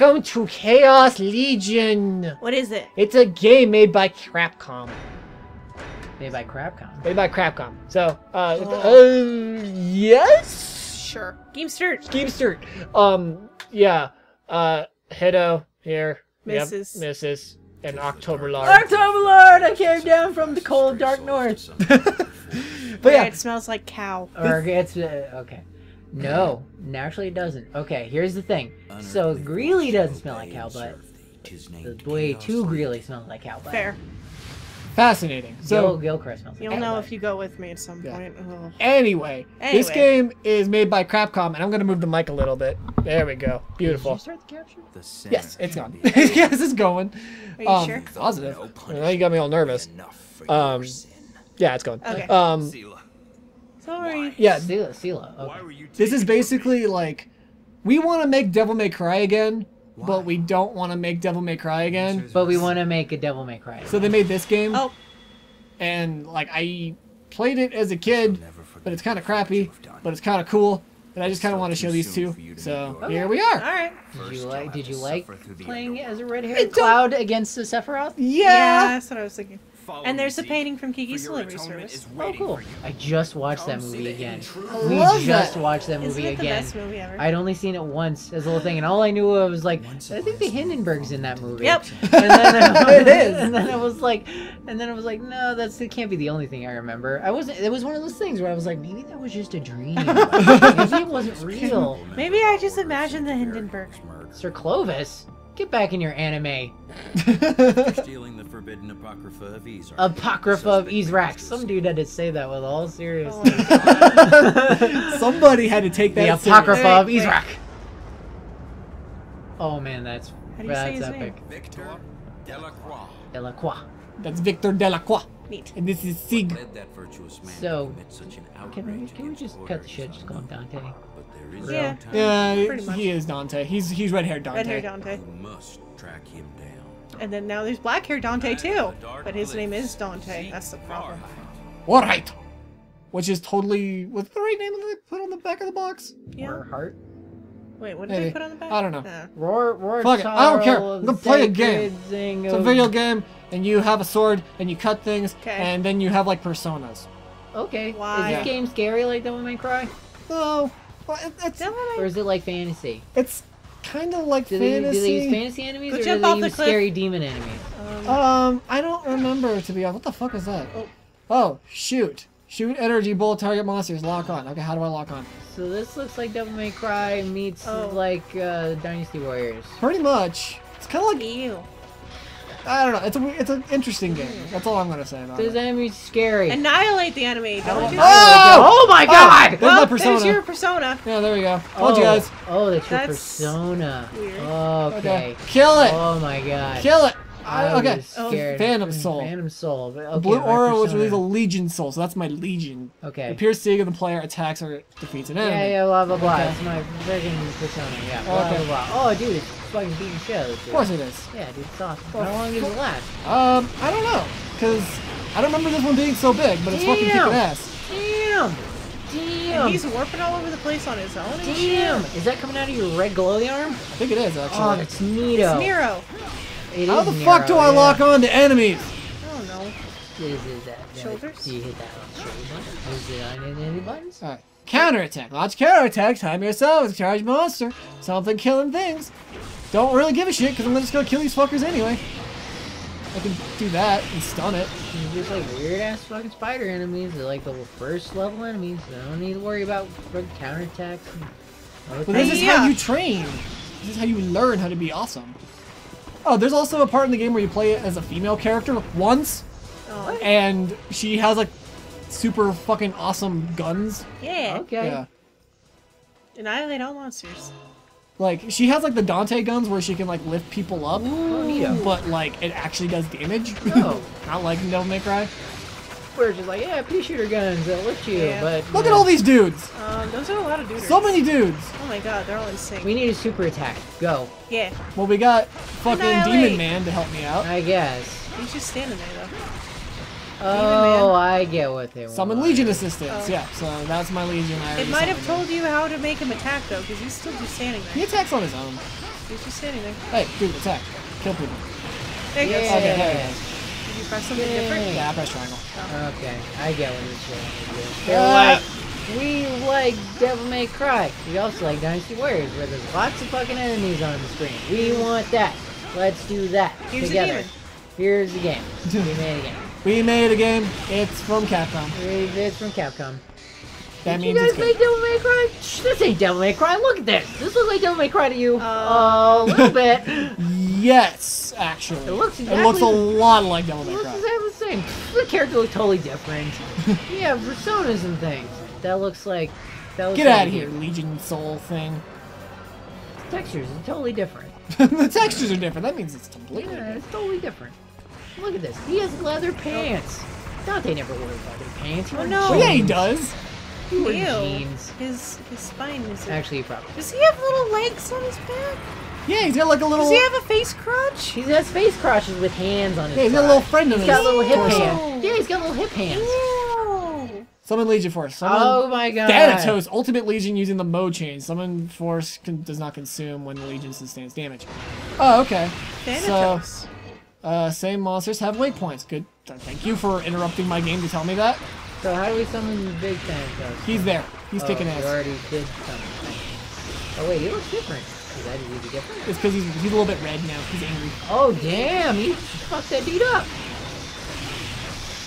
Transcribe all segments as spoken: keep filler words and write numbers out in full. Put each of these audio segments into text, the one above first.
Welcome to Chaos Legion! What is it? It's a game made by Crapcom. Made by Crapcom? Made by Crapcom. So, uh, oh. uh yes? Sure. Gamester. Gamester. Um, yeah. Uh, Hiddo here. Missus Yep, Missus And October Lord. October Lord! I came down from the cold, dark north. But yeah, it smells like cow. Or it's uh, okay. No, naturally it doesn't. Okay, here's the thing. So Greeley doesn't smell like cow butt. The way too Greeley smells like cow butt. Fair. Fascinating. So Gil, Gilchrist smells. You'll like know if you go with me at some point. Yeah. Anyway, anyway, this game is made by Crapcom, and I'm gonna move the mic a little bit. There we go. Beautiful. Did you start the capture? The yes, it's gone. Yes, it's going. Are you um, sure? Positive. No, now you got me all nervous. Um, yeah, it's going. Okay. Um, Sorry. Yeah, Sela, Sela. Okay. This is basically like, we want to make Devil May Cry again, why? But we don't want to make Devil May Cry again. But we want to make a Devil May Cry again. So they made this game. Oh. And like, I played it as a kid, but it's kind of crappy, but it's kind of cool. And I just kind of want to show these two. So okay. Here we are. All right. Did you like, did you like playing it as a red-haired cloud against the Sephiroth? Yeah. Yeah, that's what I was thinking. And there's a painting from Kiki's Delivery Service. Oh, cool. I just watched that movie again. We just watched that movie again. Isn't it the best movie ever? I'd only seen it once as a little thing, and all I knew was like, I think the Hindenburg's in that movie. Yep. And then I, it is. And then I was like, and then I was like, no, that's it can't be the only thing I remember. I wasn't. It was one of those things where I was like, maybe that was just a dream. Maybe it wasn't real. Maybe I just imagined the Hindenburg. Sir Clovis. Get back in your anime. Stealing the forbidden apocrypha of Ezrax. Apocrypha of Ezrax. Some dude had to say that with all seriousness. Oh, somebody had to take that. The apocrypha of Ezrax. Oh man, that's How do you that's say his epic. Name? Victor Delacroix. Delacroix. That's Victor Delacroix. Neat. And this is Sieg. That man so such an can, we, can we just cut the shit? Just call him Dante. Yeah, yeah, he is Dante. He's he's red-haired Dante. Red-haired Dante. You must track him down. And then now there's black-haired Dante too, but his name is Dante. That's the problem. All right, which is totally what's the right name that they put on the back of the box? Yeah. Warheart. Wait, what did hey. they put on the back? I don't know. Nah. Roar, roar, fuck it. I don't care. I'm gonna play a game. It's a video game, and you have a sword, and you cut things, okay. And then you have like personas. Okay. Why? Is this game scary like Devil May Cry? No. Well, it's, or is it like fantasy? It's kind of like do they, fantasy. Do they use fantasy enemies Go or do they use the scary demon enemies? Um, um, I don't remember to be honest. What the fuck is that? Oh, oh shoot. Shoot energy bolt target monsters. Lock on. Okay, how do I lock on? So this looks like Devil May Cry meets oh. like uh, Dynasty Warriors. Pretty much. It's kind of like... Ew. I don't know. It's a it's an interesting game. That's all I'm gonna say about it. Those enemies scary. Annihilate the enemy. Don't you? Oh! Oh my God! Oh, there's well, my persona. There's your persona. Yeah, there we go. Told oh, you guys. Oh, that's your that's persona. Weird. Okay. Okay. Kill it. Oh my God. Kill it. I, okay. Oh. Phantom Soul. Phantom Soul. Okay, Blue aura was released a Legion Soul, so that's my Legion. Okay. It appears Sieg of the player attacks or defeats an enemy. Yeah, yeah, blah blah blah. Okay. That's my vision persona. Yeah. Blah, okay. Blah, blah. Oh, dude. Fucking beating show. Of course it is. Yeah, dude, it's awesome. How long did it last? Um, I don't know, cause I don't remember this one being so big, but it's fucking kicking ass. Damn, damn. And he's warping all over the place on his own. Damn. Is that coming out of your red glowy arm? I think it is actually. Oh, that's Nero. It's Nero. It How is the Nero, fuck do I yeah. lock on to enemies? I don't know. Is it that? Shoulders? Do you hit that on shoulder button? Is it on any buttons? All right. Counterattack. Launch counterattack. Time yourself. Charge monster. Something killing things. Don't really give a shit because I'm just gonna kill these fuckers anyway. I can do that and stun it. There's like weird ass fucking spider enemies. They're like the first level enemies. So I don't need to worry about counterattacks. But this is yeah. how you train. This is how you learn how to be awesome. Oh, there's also a part in the game where you play it as a female character once, oh. and she has like super fucking awesome guns. Yeah. Okay. Yeah. Annihilate all monsters. Like, she has, like, the Dante guns where she can, like, lift people up, Ooh. But, like, it actually does damage. Oh. Not like in Devil May Cry. We're just like, yeah, pea shooter guns that lift you, yeah. but... Look yeah. at all these dudes! Um, those are a lot of dudes. So many dudes! Oh my God, they're all insane. We need a super attack. Go. Yeah. Well, we got fucking Annihilate. Demon Man to help me out. I guess. He's just standing there, though. Oh, I get what they want. Summon Legion assistance, oh. yeah. So that's my Legion. I it might have told you how to make him attack though, because he's still just standing there. He attacks on his own. Did you say anything? Hey, dude, attack. Kill people. There you go. Okay, there it is. Did you press something Yay. different? Yeah, I pressed triangle. Oh. Okay, I get what you're saying. They're uh, like, we like Devil May Cry. We also like Dynasty Warriors, where there's lots of fucking enemies on the screen. We want that. Let's do that Here's together. The Here's the game. We made a game. We made a game. It's from Capcom. It's from Capcom. That Did means you guys make Devil May Cry? Shh, this ain't Devil May Cry. Look at this. This looks like Devil May Cry to you. Uh, a little bit. Yes, actually. It looks exactly It looks a lot like Devil May Cry. It looks exactly the same. The character looks totally different. You have personas and things. That looks like... That looks Get like out of here, you. Legion Soul thing. The textures are totally different. The textures are different. That means it's completely yeah, different. It's totally different. Look at this. He has leather pants. Dante never wore leather pants. He oh, no. Jeans. Yeah, he does. Ew. Jeans. His his spine is actually probably. Does he have little legs on his back? Yeah, he's got like a little. Does he have a face crotch? He has face crotches with hands on his. Yeah, he's side. got a little friend in his. He's got little hip hands. Yeah, he's got little hip hands. Ew. Summon Legion Force. Summon oh my god. Thanatos, Ultimate Legion using the mode change. Summon Force can, does not consume when the Legion sustains damage. Oh, okay. Thanatos. So, uh, same monsters have weight points. Good. Thank you for interrupting my game to tell me that. So how do we summon the big Thanatos? He's there. He's oh, kicking ass. You already did summon Thanatos. Oh wait, he looks different. Is that really different? It's because he's, he's a little bit red now. He's angry. Oh damn! He fucked that dude up.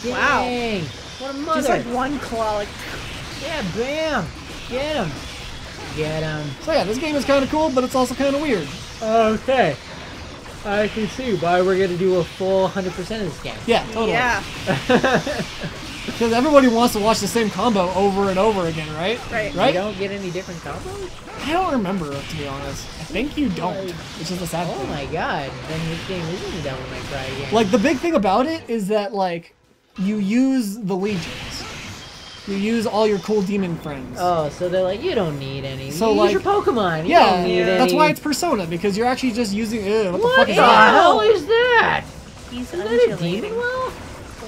Wow! Dang. What a mother! Just like one claw, like yeah, bam! Get him! Get him! So yeah, this game is kind of cool, but it's also kind of weird. Okay. I can see why we're gonna do a full one hundred percent of this game. Yeah, totally. Yeah. Because everybody wants to watch the same combo over and over again, right? Right. Right? You don't get any different combos? I don't remember, to be honest. I think you don't, like, which is a sad thing. Oh my god, then this game isn't a Devil May Cry again. Like, the big thing about it is that, like, you use the legions. You use all your cool demon friends. Oh, so they're like, you don't need any. So, you like, use your Pokemon. You yeah, don't need that's any. why it's Persona, because you're actually just using... Ew, what, what the fuck is that? What the hell is that? He's is that a demon well?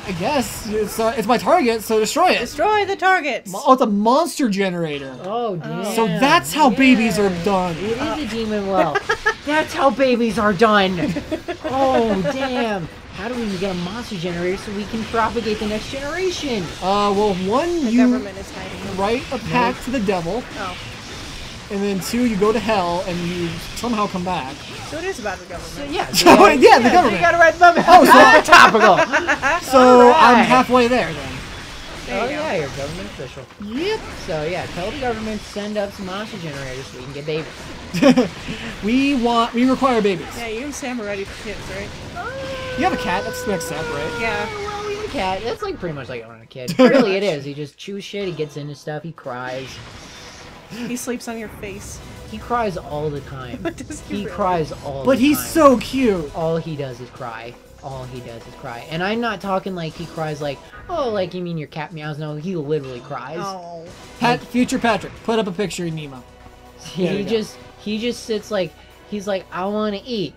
I guess. It's, uh, it's my target, so destroy it. Destroy the targets. Mo oh, it's a monster generator. Oh, damn. So that's how yeah. babies are done. It uh. is a demon well. That's how babies are done. Oh, damn. How do we get a monster generator so we can propagate the next generation? Uh, well, one, the you government is hiding. write a pact no. to the devil. Oh. And then two, you go to hell and you somehow come back. So it is about the government. So, yeah, so, yeah, yeah, the government. So you gotta write the government. Oh, so topical. So right. I'm halfway there then. There oh you yeah, you're a government official. Yep. So yeah, tell the government send up some monster generators so we can get babies. we want, we require babies. Yeah, you and Sam are ready for kids, right? Oh. You have a cat. That's the next step, right? Yeah. Oh, well, we have a cat. That's like pretty much like owning a kid. Really, it is. He just chews shit. He gets into stuff. He cries. He sleeps on your face. He cries all the time. he he really? cries all but the time. But he's so cute. All he does is cry. All he does is cry. And I'm not talking like he cries like, oh, like you mean your cat meows. No, he literally cries. Oh. Pat, like, future Patrick, put up a picture of Nemo. He just, go. he just sits like, he's like, I want to eat.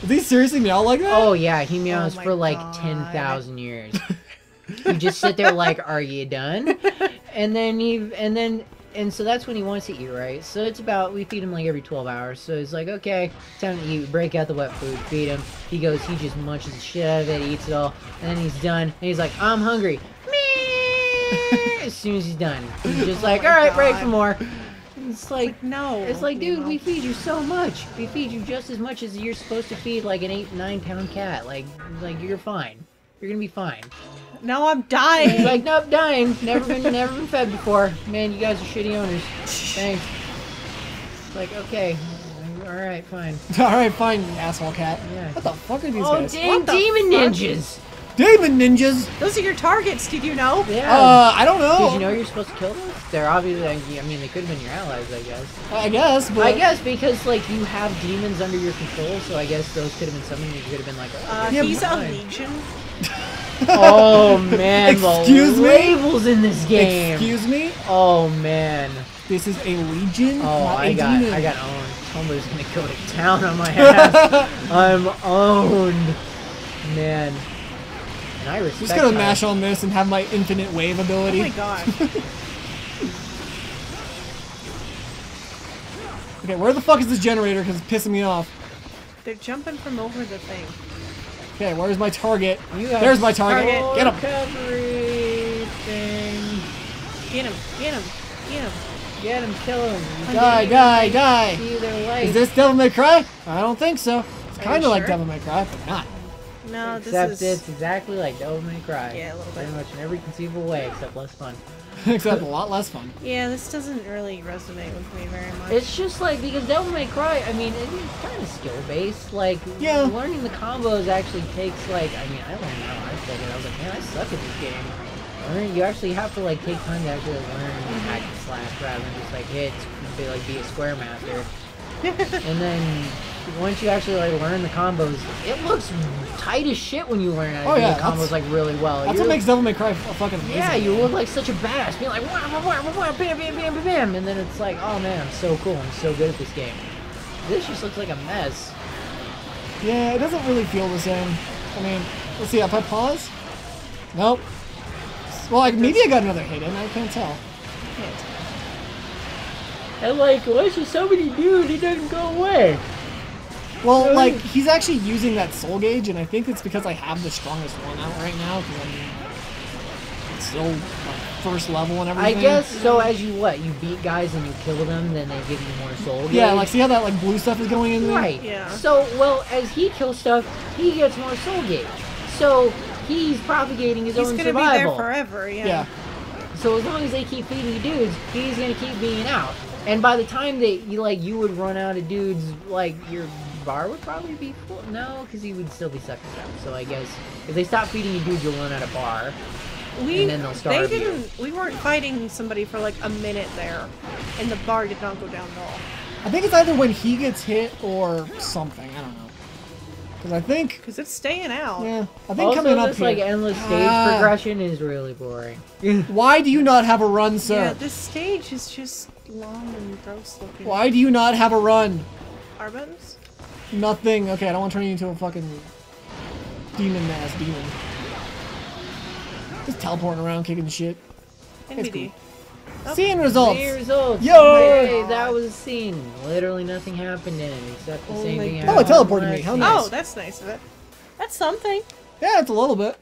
Does he seriously meow like that? Oh yeah, he meows oh for like God. ten thousand years. You just sit there like, "Are you done?" And then he, and then, and so that's when he wants to eat, right? So it's about we feed him like every twelve hours. So it's like, okay, time to eat. Break out the wet food, feed him. He goes, he just munches the shit out of it, eats it all, and then he's done. And he's like, "I'm hungry." As soon as he's done, he's just like, oh "All right, God. break for more." It's like, like no. It's like, dude, no. we feed you so much. We feed you just as much as you're supposed to feed like an eight, nine pound cat. Like, like you're fine. You're gonna be fine. No, I'm dying. Like, no, I'm dying. Never been, never been fed before. Man, you guys are shitty owners. Thanks. It's like, okay, all right, fine. All right, fine, you asshole cat. Yeah. What the fuck are these oh, guys? Oh, dang, demon ninjas. Demon ninjas! Those are your targets, did you know? Yeah. Uh, I don't know. Did you know you're supposed to kill them? They're obviously, I mean, they could have been your allies, I guess. I guess, but... I guess, because, like, you have demons under your control, so I guess those could have been something that you could have been like... Oh, uh, he's a legion. Oh, man, Excuse the labels me? in this game. Excuse me? Oh, man. This is a legion? Oh, not I a got, demon. I got owned. Tumblr's gonna go to town on my ass. I'm owned. Man. And I respect I'm just gonna mash on this and have my infinite wave ability. Oh my gosh. Okay, where the fuck is this generator? Because it's pissing me off. They're jumping from over the thing. Okay, where's my target? There's my target. target. Get him. Recovery thing. Get him. Get him. Get him. Get him. Kill him. Die, die, die. die. Is this Devil May Cry? I don't think so. It's kind of like sure? Devil May Cry, but not. No, except this is... it's exactly like Devil May Cry. Yeah, a little bit. Pretty much in every conceivable way, except less fun. Except a lot less fun. Yeah, this doesn't really resonate with me very much. It's just like, because Devil May Cry, I mean, it's kind of skill-based. Like, yeah. learning the combos actually takes, like, I mean, I learned how I played it. I was like, man, I suck at this game. Learn, you actually have to, like, take time to actually learn mm-hmm. hack and slash rather than just, like, hit and be, like, be a square master. And then... once you actually like learn the combos, it looks tight as shit when you learn how to oh, do yeah, the combos like really well. That's You're, what makes Devil May Cry fucking amazing. Yeah, you look like such a badass, being like wah, wah, wah, wah, bam, bam, bam, bam, and then it's like, oh man, I'm so cool, I'm so good at this game. This just looks like a mess. Yeah, it doesn't really feel the same. I mean, let's see, if I pause? Nope. Well, like, maybe I got another hit in, I can't tell. I can't tell. And like, why is there so many dudes, he doesn't go away? Well, like, he's actually using that soul gauge, and I think it's because I have the strongest one out right now, because I mean, it's still like, first level and everything. I guess, so as you what, you beat guys and you kill them, then they give you more soul gauge? Yeah, like, see how that, like, blue stuff is going in there? Right. Yeah. So, well, as he kills stuff, he gets more soul gauge. So, he's propagating his he's own survival. He's gonna be there forever, yeah. yeah. So as long as they keep feeding you dudes, he's gonna keep being out. And by the time that, you like, you would run out of dudes, like, you're... bar would probably be full. No, because he would still be sucking up. So I guess if they stop feeding you dudes, you'll run out of bar. We and then they'll starve they didn't. You. We weren't fighting somebody for like a minute there, and the bar did not go down at all. I think it's either when he gets hit or something. I don't know. Because I think because it's staying out. Yeah, I think also, coming up this, here. Also, this like endless stage ah. progression is really boring. Why do you not have a run, sir? Yeah, this stage is just long and gross looking. Why do you not have a run? Our buttons? Nothing. Okay, I don't want to turn you into a fucking demon-ass demon. Just teleporting around, kicking shit. N B D. Cool. Oh, scene results! Scene results! Yo! Hey, that was a scene. Literally nothing happened in it except the oh same thing happened. Oh, it teleported me. How nice. Oh, that's nice of it. That's something. Yeah, it's a little bit.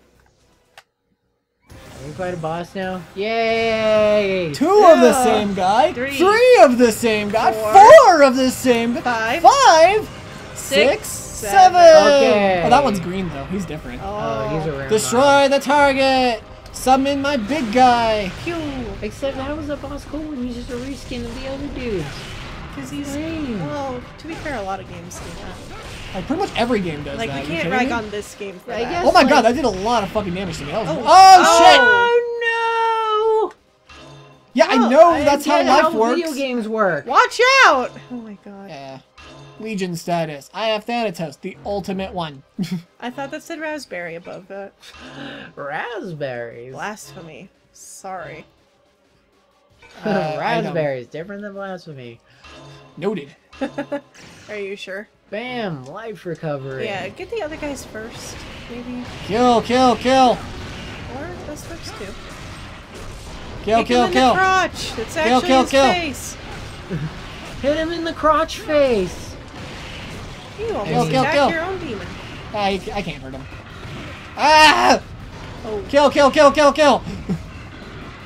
Are we fight a boss now? Yay! Two yeah. of the same guy. Three. Three of the same guy. Four, Four of the same guy. Five. Five. Six, seven. seven. Okay. Oh, that one's green though. He's different. Oh, he's a rare. Destroy boss. The target. Summon my big guy. Pew. Except that was a boss cool when he's just a reskin of the other dudes. Because he's lame. Well, to be fair, a lot of games do that. Like pretty much every game does like, that. Like you can't rag on this game for I that. Guess, oh my like... god, that did a lot of fucking damage to me. That was oh. oh shit! Oh no! Yeah, oh, I know I that's how life how works. Video games work. Watch out! Oh my god. Yeah. Legion status. I have Thanatos, the ultimate one. I thought that said raspberry above that. Raspberries? Blasphemy. Sorry. Uh, raspberries, different than blasphemy. Noted. Are you sure? Bam, life recovery. Yeah, get the other guys first, maybe. Kill, kill, kill! Or those first two. Kill, Kick kill, him in kill! The crotch. That's actually kill, kill, his kill. Face! Hit him in the crotch face! You almost kill, kill. Your own demon. I, I can't hurt him. Ah! Oh. Kill, kill, kill, kill, kill!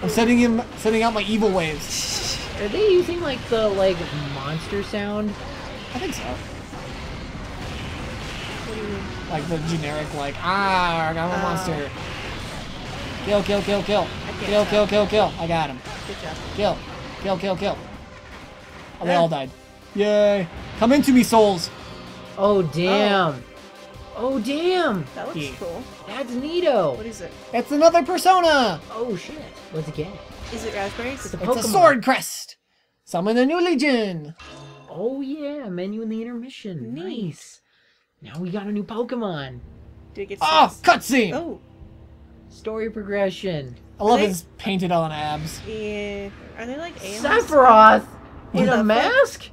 I'm sending him, sending out my evil waves. Are they using like the like monster sound? I think so. What do you mean? Like the generic like ah, I got a uh, monster. Kill, kill, kill, kill. Kill, kill, kill, kill. I got him. Good job. Kill, kill, kill, kill. Oh, they all died. Yay! Come into me, souls. Oh damn! Oh. oh damn! That looks yeah. cool. That's neato. What is it? It's another persona. Oh shit! What's it again? Is it raspberries? It's a, it's a sword crest. Summon a new legion. Oh yeah! Menu in the intermission. Nice. Now we got a new Pokemon. Did it get oh cutscene? Oh. Story progression. I love his painted on abs. Yeah. Are they like aliens? Sephiroth in a mask?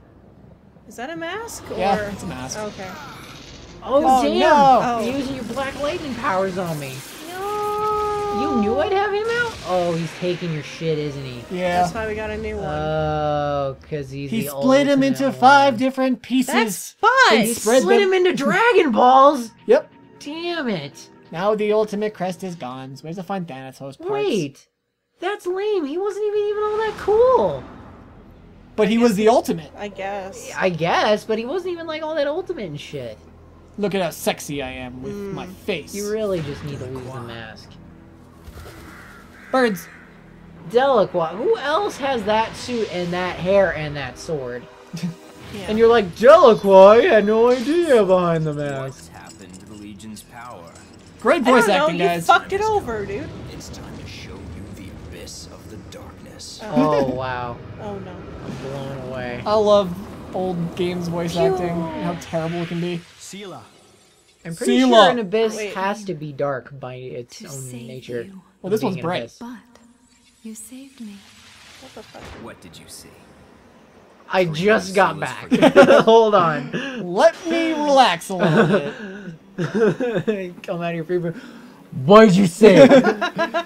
Is that a mask? Or... yeah, it's a mask. Okay. Oh, oh damn! No. Oh. You're using your black lightning powers on me. No. You knew I'd have him out? Oh, he's taking your shit, isn't he? Yeah. That's why we got a new one. Oh, because he's He the split him into five one. different pieces. That's fun! He split them. him into Dragon Balls? Yep. Damn it. Now the ultimate crest is gone. So where's the fun Thanatos parts? Wait. That's lame. He wasn't even, even all that cool. But he was the ultimate. I guess. I guess, but he wasn't even like all that ultimate and shit. Look at how sexy I am with mm. my face. You really just need Delacroix. to lose the mask. Birds. Delacroix. Who else has that suit and that hair and that sword? Yeah. And you're like, Delacroix? I had no idea behind the mask. What's happened to the Legion's power? Great voice I don't acting, know. guys. You fucked it over, dude. It's time to show you the abyss of the darkness. Oh, oh wow. Oh no. I'm blown away. I love old games voice Pew. acting. How terrible it can be. Sela. I'm pretty Sela. sure an abyss Wait. has to be dark by its to own nature. You. Well, this one's bright. But you saved me. What the fuck? What did you see? I Three just got back. Hold on. Let me relax a little bit. Come out of your free room. What'd you say?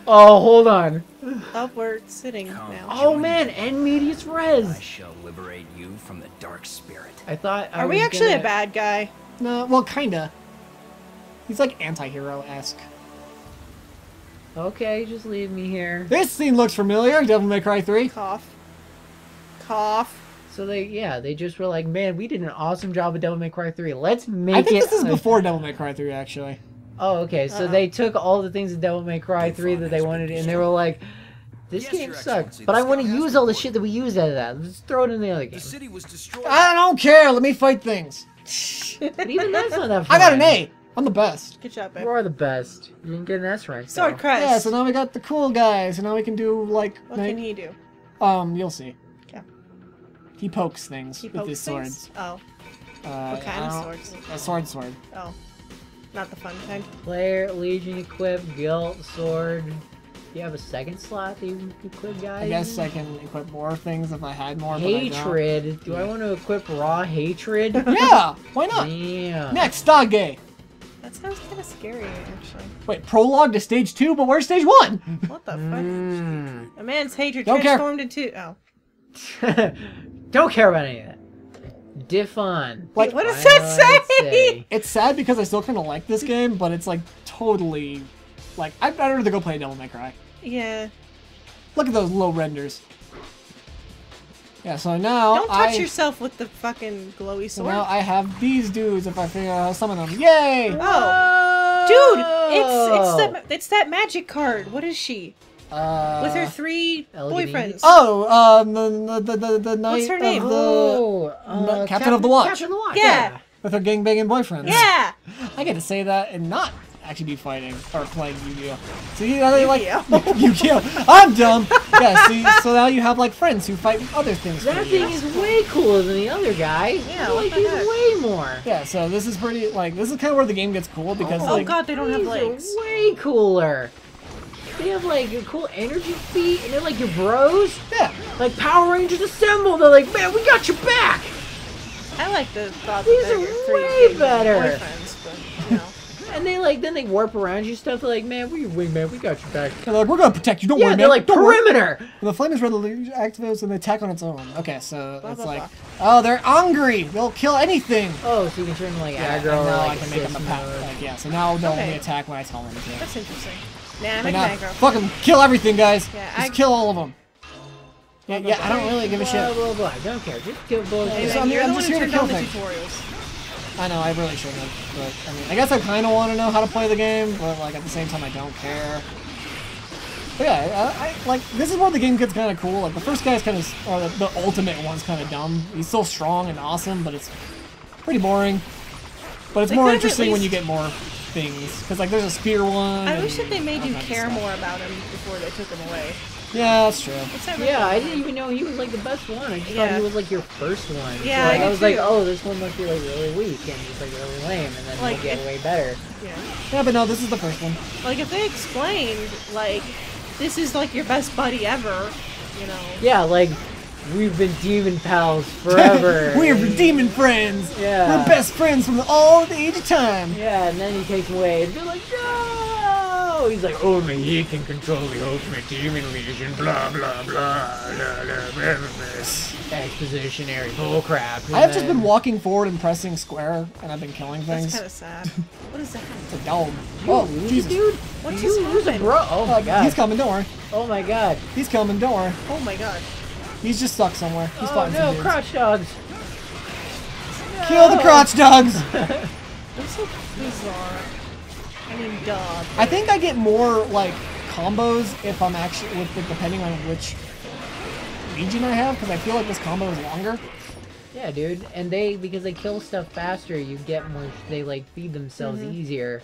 Oh, hold on. Upward sitting Come now. Oh man, and medias res. I shall liberate you from the dark spirit. I thought. I Are we actually gonna... a bad guy? No, well, kinda. He's like anti-hero-esque. Okay, just leave me here. This scene looks familiar. Devil May Cry three. Cough. Cough. So they, yeah, they just were like, man, we did an awesome job with Devil May Cry three. Let's make it. I think it this is before Devil May Cry three, actually. Oh, okay. So uh-huh. they took all the things in Devil May Cry three that they wanted, and they were like, this yes, game sucks, but I want to use all the shit that we used out of that. Let's throw it in the other game. The city was destroyed. I don't care. Let me fight things. But even that's not that fun. I got an A. I'm the best. Good job, babe. You are the best. You didn't get an S rank. Sword Christ. Yeah, so now we got the cool guys, and now we can do, like... What night... can he do? Um, you'll see. Yeah. He pokes things he with pokes his swords. Oh. Uh, what kind of swords? A sword sword. Oh. Not the fun kind. Player, Legion, equip, guilt, sword. You have a second slot that you can equip, guys? I guess I can equip more things if I had more. Hatred. But I don't. Do I want to equip raw hatred? Yeah, why not? Damn. Next, Dante. That sounds kind of scary, actually. Wait, prologue to stage two, but where's stage one? What the mm. fuck? A man's hatred don't transformed care. into. Oh. Don't care about any of that. Diff on. Like, what does that say? say? It's sad because I still kind of like this game, but it's like totally, like I'd rather go play Devil May Cry. Yeah. Look at those low renders. Yeah. So now. Don't touch I, yourself with the fucking glowy sword. Now I have these dudes. If I figure out how to summon them, yay! Whoa. Oh, dude, it's it's that it's that magic card. What is she? Uh, With her three L G D boyfriends. Oh, um, the the the, the knight. What's her name? Of the, oh, uh, Captain, Captain of the Watch. Captain of the Watch. Yeah. yeah. With her gangbanging boyfriends. Yeah. I get to say that and not actually be fighting or playing Yu-Gi-Oh. See how they like Yu-Gi-Oh. I'm dumb. Yeah. See, so now you have like friends who fight with other things. That thing you. is way cooler than the other guy. Yeah. Like he's way more. Yeah. So this is pretty like this is kind of where the game gets cool because oh, like, oh god, they don't have legs. Way cooler. They have like your cool energy feet, and they're like your bros. Yeah. Like Power Rangers assemble. They're like, man, we got your back. I like the thought These that are way better. But, you know. And they like then they warp around you stuff. They're like, man, we wingman, we got your back. They're like, we're gonna protect you. Don't yeah, worry, man. Yeah, they're like Don't perimeter. Worry. When the flame is red, the activates and they attack on its own. Okay, so blah, it's blah, like, blah. oh, they're hungry. They'll kill anything. Oh, so you can turn them like yeah, aggro. Now or, like, I can make them a power. Like, yeah, so now they'll okay. only attack when I tell them to. That's interesting. Nah, I'm not fuck them. Kill everything, guys. Yeah, Just I... kill all of them. Yeah, yeah, I don't really give a shit. Blah, blah, blah. I don't care. Just kill both. Yeah, so I'm, I'm just here to kill things. Tutorials. I know, I really shouldn't have. But, I mean, I guess I kind of want to know how to play the game, but, like, at the same time, I don't care. But, yeah, I, I, like, this is where the game gets kind of cool. Like, the first guy's kind of, or the, the ultimate one's kind of dumb. He's still strong and awesome, but it's pretty boring. But it's they more interesting least... when you get more... things because like there's a spear one. I wish that they made you care more about him before they took him away. Yeah, that's true. That yeah, fun? I didn't even know he was like the best one. I just yeah. thought he was like your first one. Yeah, like, I, I was too. like, oh, this one must be like really weak and he's like really lame, and then like, he'll get if, way better. Yeah. Yeah, but no, this is the first one. Like if they explained like this is like your best buddy ever, you know. Yeah, like. We've been demon pals forever. We're demon friends. Yeah. We're best friends from all the age of time. Yeah, and then he takes away and they're like, no! know, he's like, only he can control the ultimate demon legion, blah, blah, blah, blah, blah, blah, this expositionary bullcrap. I have just been walking forward and pressing square, and I've been killing things. That's kind of sad. What is that? It's a dog. Oh, Jesus. Dude, what you lose a bro? Oh my god. He's coming, don't worry. Oh my god. He's coming, don't worry. Oh my god. He's just stuck somewhere. He's oh no, some crotch dogs. No. Kill the crotch dogs. They're so bizarre. I mean, duh. I think I get more, like, combos if I'm actually, with, like, depending on which Legion I have, because I feel like this combo is longer. Yeah, dude. And they, because they kill stuff faster, you get more, they, like, feed themselves mm-hmm. easier.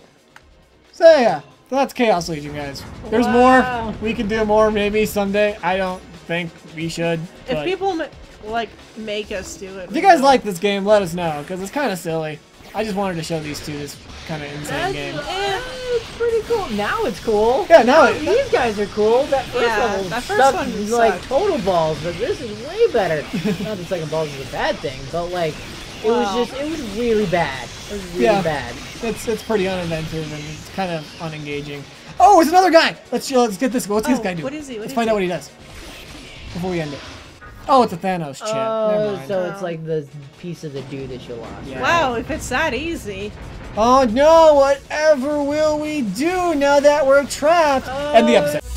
So, yeah. That's Chaos Legion, guys. There's wow. more. We can do more maybe someday. I don't think we should. If people, like, make us do it. If you guys know. like this game, let us know, because it's kind of silly. I just wanted to show these two this kind of insane That's, game. Yeah, it's pretty cool. Now it's cool. Yeah, now it, these guys are cool. That first yeah, level that first stuff one is like total balls, but this is way better. Not that second balls is a bad thing, but like it wow. was just it was really bad. It was really yeah, bad. It's it's pretty uninventive and it's kind of unengaging. Oh, it's another guy. Let's let's get this. What's oh, this guy do? What is he? What let's is find he? out what he does before we end it. Oh, it's a Thanatos chip. Oh, Never mind. so it's like the piece of the dude that you lost. Yeah. Wow, if it's that easy. Oh no, whatever will we do now that we're trapped? Oh. End the episode.